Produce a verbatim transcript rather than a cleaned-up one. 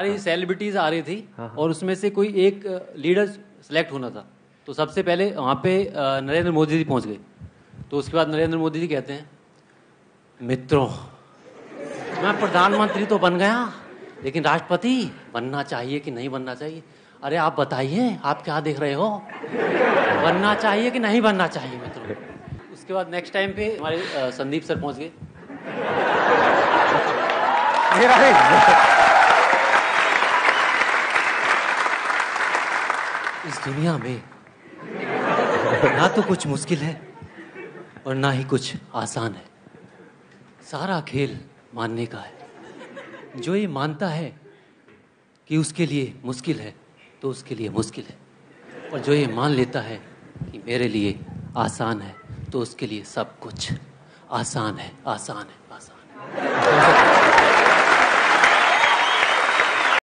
सारी सेलिब्रिटीज आ रही थी और उसमें से कोई एक लीडर सिलेक्ट होना था। तो सबसे पहले वहाँ पे नरेंद्र मोदी जी पहुँच गए। तो उसके बाद नरेंद्र मोदी जी कहते हैं, मित्रों मैं प्रधानमंत्री तो बन गया लेकिन राष्ट्रपति बनना चाहिए कि नहीं बनना चाहिए? अरे आप बताइए, आप क्या देख रहे हो, बनना चाहिए कि नहीं बनना चाहिए मित्रों? उसके बाद नेक्स्ट टाइम पे हमारे संदीप सर पहुँच गए। इस दुनिया में ना तो कुछ मुश्किल है और ना ही कुछ आसान है, सारा खेल मानने का है। जो ये मानता है कि उसके लिए मुश्किल है तो उसके लिए मुश्किल है, और जो ये मान लेता है कि मेरे लिए आसान है तो उसके लिए सब कुछ आसान है, आसान है, आसान है।